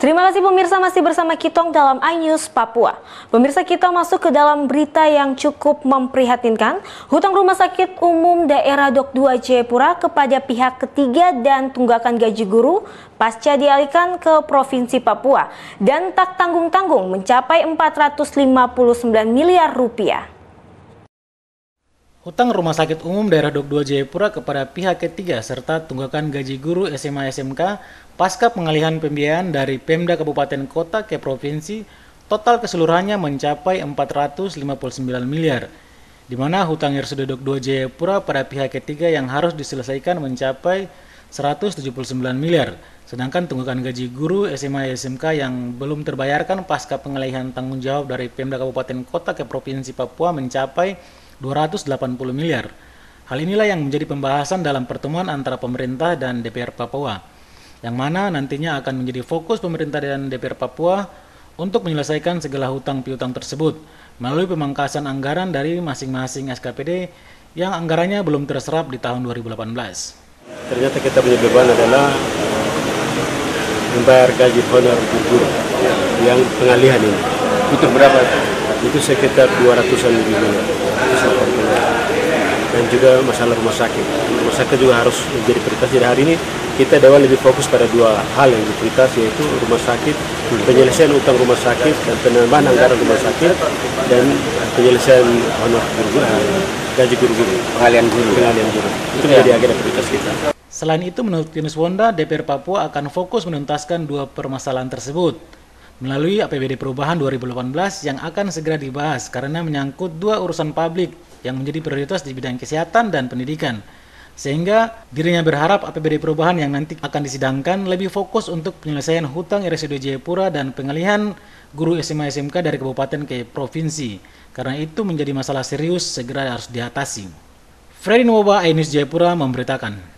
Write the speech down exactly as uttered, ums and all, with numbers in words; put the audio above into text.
Terima kasih pemirsa, masih bersama Kitong dalam iNews Papua. Pemirsa, kita masuk ke dalam berita yang cukup memprihatinkan. Hutang rumah sakit umum daerah Dok dua Jayapura kepada pihak ketiga dan tunggakan gaji guru pasca dialihkan ke Provinsi Papua dan tak tanggung-tanggung mencapai empat ratus lima puluh sembilan miliar rupiah. Hutang rumah sakit umum daerah Dok dua Jayapura kepada pihak ketiga serta tunggakan gaji guru S M A S M K pasca pengalihan pembiayaan dari Pemda Kabupaten Kota ke Provinsi total keseluruhannya mencapai empat ratus lima puluh sembilan miliar, di mana hutang Yersode Dok dua Jayapura pada pihak ketiga yang harus diselesaikan mencapai seratus tujuh puluh sembilan miliar, sedangkan tunggakan gaji guru S M A S M K yang belum terbayarkan pasca pengalihan tanggung jawab dari Pemda Kabupaten Kota ke Provinsi Papua mencapai dua ratus delapan puluh miliar. Hal inilah yang menjadi pembahasan dalam pertemuan antara pemerintah dan D P R Papua, yang mana nantinya akan menjadi fokus pemerintah dan D P R Papua untuk menyelesaikan segala hutang piutang tersebut melalui pemangkasan anggaran dari masing-masing S K P D yang anggarannya belum terserap di tahun dua ribu delapan belas. Ternyata kita punya beban adalah membayar gaji honor guru yang pengalihan ini. Itu berapa? Itu sekitar dua ratusan miliar. Dan juga masalah rumah sakit. Rumah sakit juga harus menjadi prioritas. Jadi hari ini kita dewan lebih fokus pada dua hal yang prioritas, yaitu rumah sakit, penyelesaian utang rumah sakit dan penambahan anggaran rumah sakit, dan penyelesaian honor guru, gaji guru-guru, pengalihan guru, pengalihan guru. Itu menjadi agenda prioritas kita. Selain itu, menurut Kinswonda, D P R Papua akan fokus menuntaskan dua permasalahan tersebut melalui A P B D Perubahan dua ribu delapan belas yang akan segera dibahas karena menyangkut dua urusan publik yang menjadi prioritas di bidang kesehatan dan pendidikan. Sehingga dirinya berharap A P B D Perubahan yang nanti akan disidangkan lebih fokus untuk penyelesaian hutang R S U D Jayapura dan pengalihan guru S M A S M K dari kabupaten ke provinsi. Karena itu menjadi masalah serius segera harus diatasi. Fredin Woba, iNews Jayapura memberitakan.